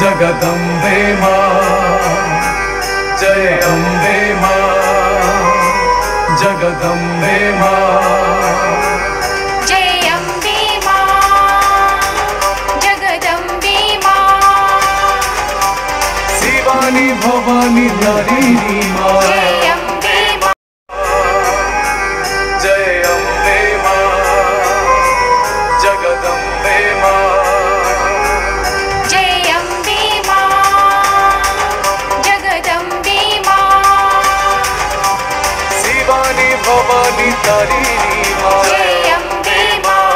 जगदम्बे माँ जय अम्बे माँ जगदम्बे माँ भवानी नारिनी माँ जय अम्बे माँ जगदम्बे माँ जय अम्बे माँ जगदम्बे माँ शिवानी भवानी नारिनी माँ जय अम्बे माँ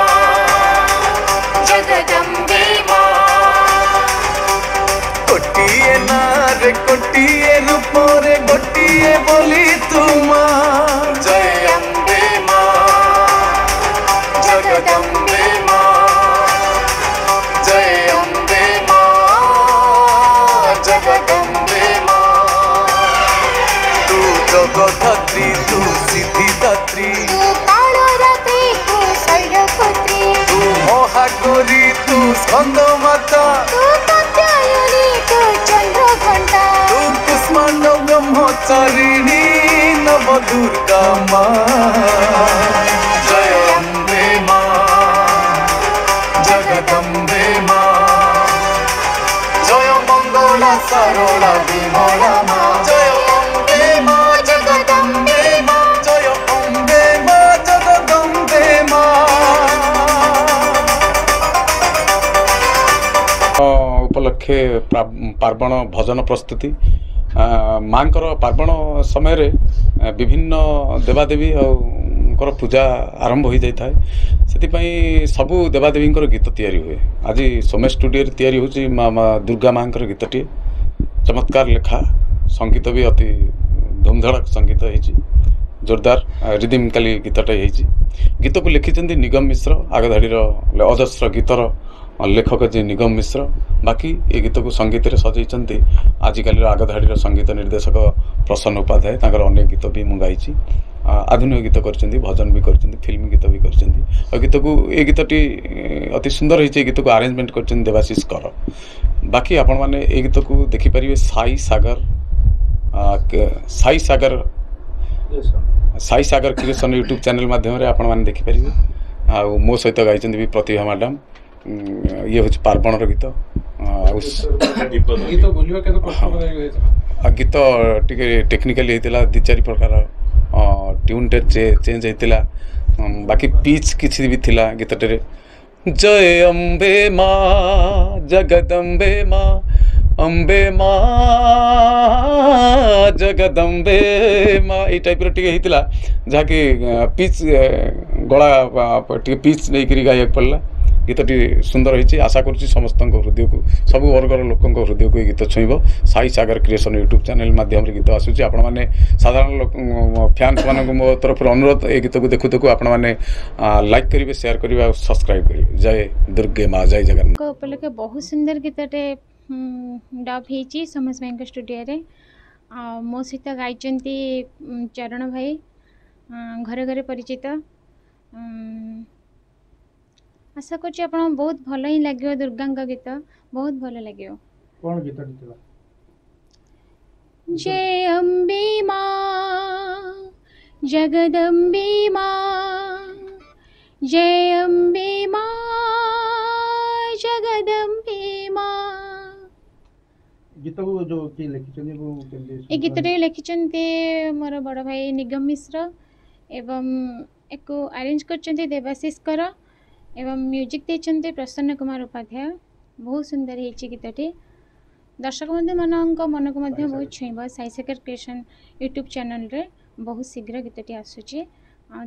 जगदम्बे माँ कोटिए नार कोटिए रूपरे गोटिए बोली तुमा जय अम्बे माँ जगदम्बे माँ जय अम्बे माँ जगदम्बे माँ तू जगधात्री तू सिद्धिदात्री तू महागौरी तू स्कंदमाता नव दुर्गा माँ जय अम्बे माँ जगदम्बे माँ जय मंगला सरोला विमला माँ जय अम्बे माँ जगदम्बे माँ जय अम्बे माँ जगदम्बे माँ उपलक्षे पार्वण भजन प्रस्तुति माँकर पार्वण समय रे विभिन्न देवादेवी और पूजा आरंभ हो जाए से सबू देवादेवी गीत ताये आज सोमे स्टूडियो तायरी दुर्गा माँ गीतटे चमत्कार लेखा संगीत भी अति धूमधड़क संगीत हो जोरदार रिदिम काली गीतटे गीत को लिखिं निगम मिश्र आगधाड़ीर अजस्र गीतर लेखक जी निगम मिश्र बाकी ये गीत को संगीत सजई आजिकल आगधाड़ी संगीत निर्देशक प्रसन्न उपाध्याय अनेक गीत भी मु गाई आधुनिक गीत कर भजन भी कर फिल्म गीत भी कर गीत को ये गीतटी अति सुंदर हो गीत को आरेंजमेंट कर देवाशीष कर बाकी आपण मैंने ये गीत को देखिपारे Sai Sagar creation YouTube channel मध्यम आपण मैंने देखिपारे आ मो सहित गाई प्रतिभा मैडम ये हूँ पार्वण गीत गीत टेक्निकाली होता दि चार प्रकार ट्यून चेंज होता बाकी पिच किसी भी थिला गीतटे जय अम्बे माँ जगदम्बे माँ अम्बे माँ जगदम्बे माँ ये टाइप होता जहाँकि पिच गला पिच नहीं गाइबा पड़ा गीतटी सुंदर होती आशा करुँच समस्त हृदय को सब वर्गर लोकों हृदय को गीत छुईब Sai Sagar creation YouTube channel मध्यम गीत आसूची आपण मैंने साधारण लोक फैन्स मानू मो तरफ अनुरोध ये गीत को देखु देखु आपण मैंने लाइक करेंगे शेयर करेंगे और सब्सक्राइब करेंगे। जय दुर्गे माँ जय जगन्नाथ उपलक्षे बहुत सुंदर गीतटे डब हो समस भाई स्टूडियो मो सहित गाई चरण भाई घरे घरे परिचित आशा करछि आपन बहुत भल ही लगे दुर्गा गीत बहुत भल लगे कोन गीत दिला जय अम्बे माँ जगदम्बे माँ जय अम्बे माँ जगदम्बे माँ गीत को जो के लिखिछन वो ए गीतटे लिखिछन ते मोर बड़ भाई निगम मिश्र एवं एको अरेंज करछन देवाशीष कर एवं म्यूजिक देते प्रसन्न कुमार उपाध्याय बहुत सुंदर होती गीतटी दर्शक मानों मन को बहुत छुईब Sai Sagar creation YouTube channel रे बहुत शीघ्र गीतटी आसूची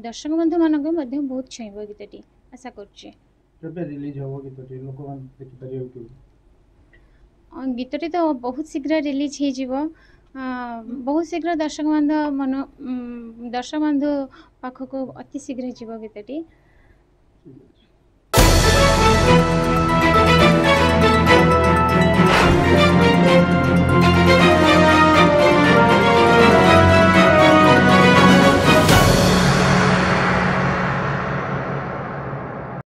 दर्शक बंधु मान बहुत छुईब गीतटी आशा करुचे गीतटी तो बहुत शीघ्र रिलीज हो बहुत शीघ्र दर्शक बंधु मन दर्शक बंधु पाखक अति शीघ्र जीव गीतटी।